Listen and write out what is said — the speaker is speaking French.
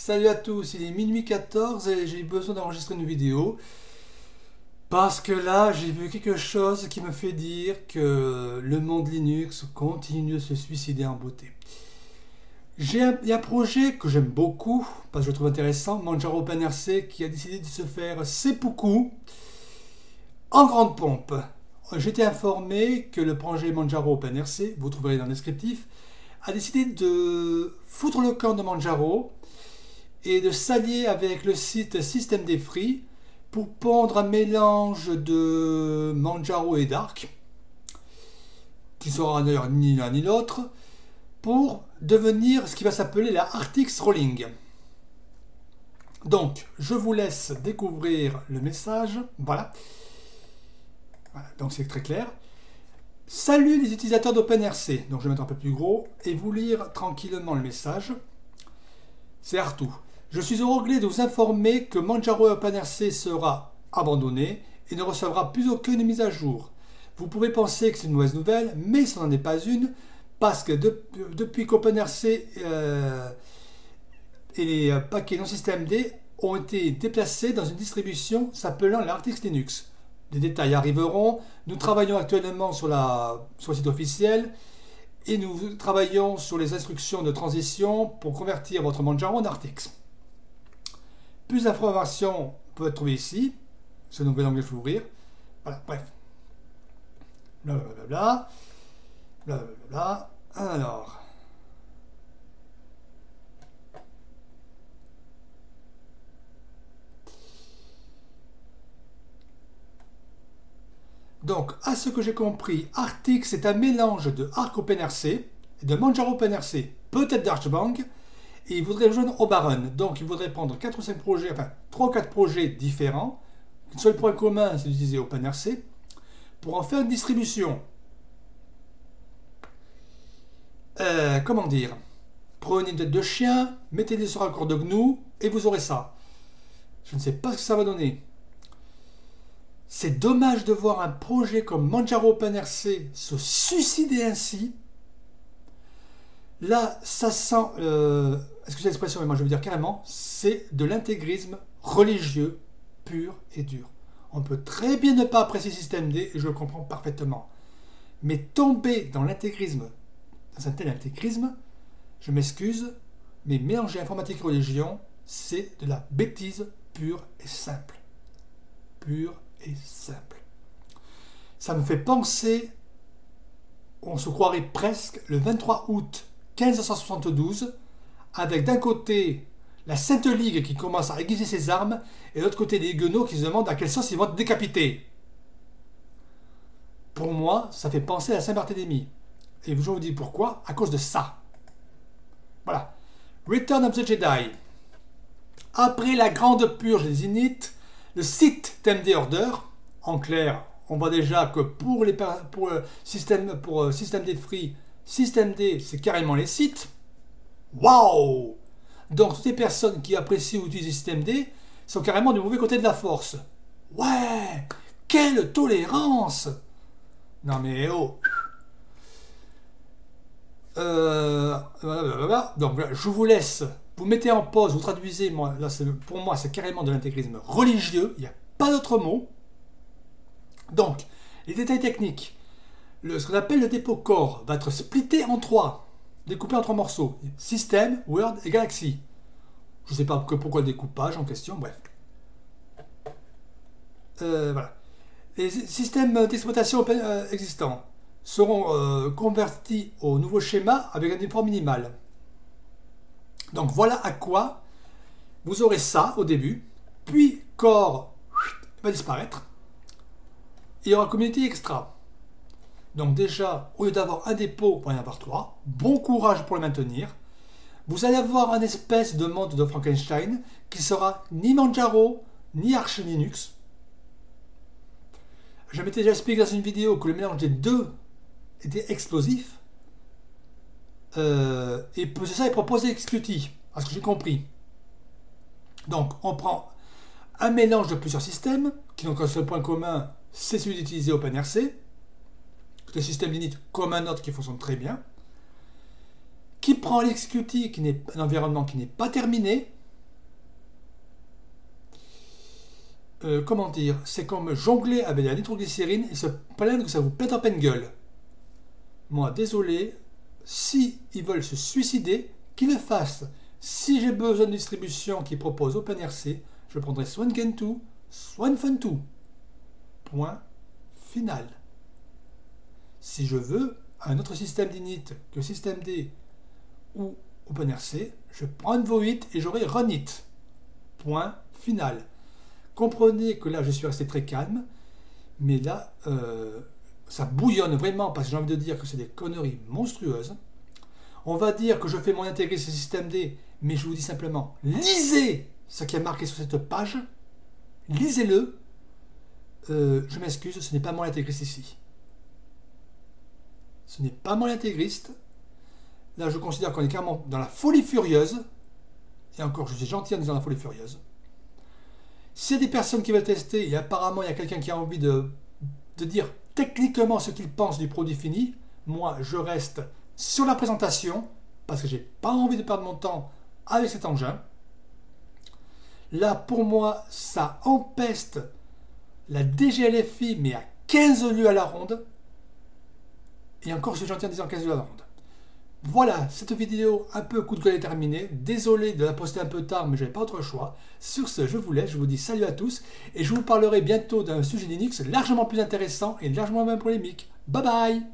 Salut à tous, il est minuit 14 et j'ai besoin d'enregistrer une vidéo parce que là j'ai vu quelque chose qui me fait dire que le monde Linux continue de se suicider en beauté. Il y a un projet que j'aime beaucoup parce que je le trouve intéressant, Manjaro OpenRC, qui a décidé de se faire seppuku en grande pompe. J'étais informé que le projet Manjaro OpenRC, vous trouverez dans le descriptif, a décidé de foutre le camp de Manjaro et de s'allier avec le site systemd-free pour pondre un mélange de Manjaro et d'Arc, qui sera d'ailleurs ni l'un ni l'autre, pour devenir ce qui va s'appeler la Artix Rolling. Donc, je vous laisse découvrir le message. Voilà donc c'est très clair. Salut les utilisateurs d'OpenRC. Donc, je vais mettre un peu plus gros et vous lire tranquillement le message. C'est Artou. Je suis heureux de vous informer que Manjaro OpenRC sera abandonné et ne recevra plus aucune mise à jour. Vous pouvez penser que c'est une mauvaise nouvelle, mais ce n'en est pas une, parce que depuis qu'OpenRC et les paquets non systemd ont été déplacés dans une distribution s'appelant l'Artix Linux. Des détails arriveront. Nous travaillons actuellement sur le site officiel et nous travaillons sur les instructions de transition pour convertir votre Manjaro en Artix. Plus d'informations peuvent être trouvées ici. Ce nouvel onglet, je vais ouvrir. Voilà, bref. Blablabla. Blablabla. Alors. Donc, à ce que j'ai compris, Artix est un mélange de Arc OpenRC et de Manjaro OpenRC, peut-être d'Archbang, et il voudrait rejoindre Oberon. Donc, il voudrait prendre 4 ou 5 projets, enfin 3 ou 4 projets différents. Le seul point commun, c'est d'utiliser OpenRC pour en faire une distribution. Comment dire? Prenez une tête de chien, mettez-les sur un corps de gnou et vous aurez ça. Je ne sais pas ce que ça va donner. C'est dommage de voir un projet comme Manjaro OpenRC se suicider ainsi. Là, ça sent, excusez l'expression, mais moi je veux dire carrément, c'est de l'intégrisme religieux pur et dur. On peut très bien ne pas apprécier systemd, et je le comprends parfaitement. Mais tomber dans l'intégrisme, dans un tel intégrisme, je m'excuse, mais mélanger informatique et religion, c'est de la bêtise pure et simple. Ça me fait penser, on se croirait presque, le 23 août 1572, avec d'un côté la Sainte Ligue qui commence à aiguiser ses armes, et de l'autre côté les Huguenots qui se demandent à quelle sauce ils vont être décapités. Pour moi, ça fait penser à Saint-Barthélemy. Et je vous dis pourquoi, à cause de ça. Voilà. Return of the Jedi. Après la grande purge des Innit, le site systemd-order, en clair, on voit déjà que pour systemd-free, systemd, c'est carrément les sites. Waouh! Donc, toutes les personnes qui apprécient ou utilisent systemd sont carrément du mauvais côté de la force. Ouais! Quelle tolérance! Non mais oh! Donc, je vous laisse. Vous mettez en pause, vous traduisez, moi, là, pour moi c'est carrément de l'intégrisme religieux, il n'y a pas d'autre mot. Donc, les détails techniques. Ce qu'on appelle le dépôt core va être splitté en 3, découpé en 3 morceaux. System, Word et Galaxy. Je ne sais pas pourquoi le découpage en question, bref. Voilà. Les systèmes d'exploitation existants seront convertis au nouveau schéma avec un effort minimal. Donc voilà à quoi vous aurez ça au début, puis corps va disparaître, et il y aura community extra. Donc déjà, au lieu d'avoir un dépôt, on va y avoir 3, bon courage pour le maintenir. Vous allez avoir un espèce de monde de Frankenstein qui sera ni Manjaro, ni Arch Linux. Je m'étais déjà expliqué dans une vidéo que le mélange des deux était explosif. Et c'est ça, il propose Executi, à ce que j'ai compris. Donc, on prend un mélange de plusieurs systèmes, qui n'ont qu'un seul point commun, c'est celui d'utiliser OpenRC, le système d'init comme un autre qui fonctionne très bien, qui prend l'Executi, qui est un environnement qui n'est pas terminé, comment dire, c'est comme jongler avec de la nitroglycérine et se plaindre que ça vous pète en pleine gueule. Moi, désolé, si ils veulent se suicider, qu'ils le fassent. Si j'ai besoin de distribution qui propose OpenRC, je prendrai soit une Gentoo, soit une Funtoo. Point final. Si je veux un autre système d'init que systemd ou OpenRC, je prends une Void et j'aurai Runit. Point final. Comprenez que là, je suis resté très calme, mais là, ça bouillonne vraiment parce que j'ai envie de dire que c'est des conneries monstrueuses. On va dire que je fais mon intégrer ce systemd, mais je vous dis simplement, lisez ce qui est marqué sur cette page, lisez-le. Je m'excuse, ce n'est pas moi l'intégriste ici. Ce n'est pas moi l'intégriste. Là, je considère qu'on est carrément dans la folie furieuse. Et encore, je suis gentil en disant la folie furieuse. S'il y a des personnes qui veulent tester, et apparemment, il y a quelqu'un qui a envie de dire techniquement ce qu'il pense du produit fini, moi, je reste sur la présentation, parce que je n'ai pas envie de perdre mon temps avec cet engin. Là, pour moi, ça empeste la DGLFI, mais à 15 lieues à la ronde. Et encore, je suis gentil en disant 15 lieues à la ronde. Voilà, cette vidéo un peu coup de gueule est terminée. Désolé de la poster un peu tard, mais je n'avais pas autre choix. Sur ce, je vous laisse, je vous dis salut à tous, et je vous parlerai bientôt d'un sujet Linux largement plus intéressant et largement moins polémique. Bye bye!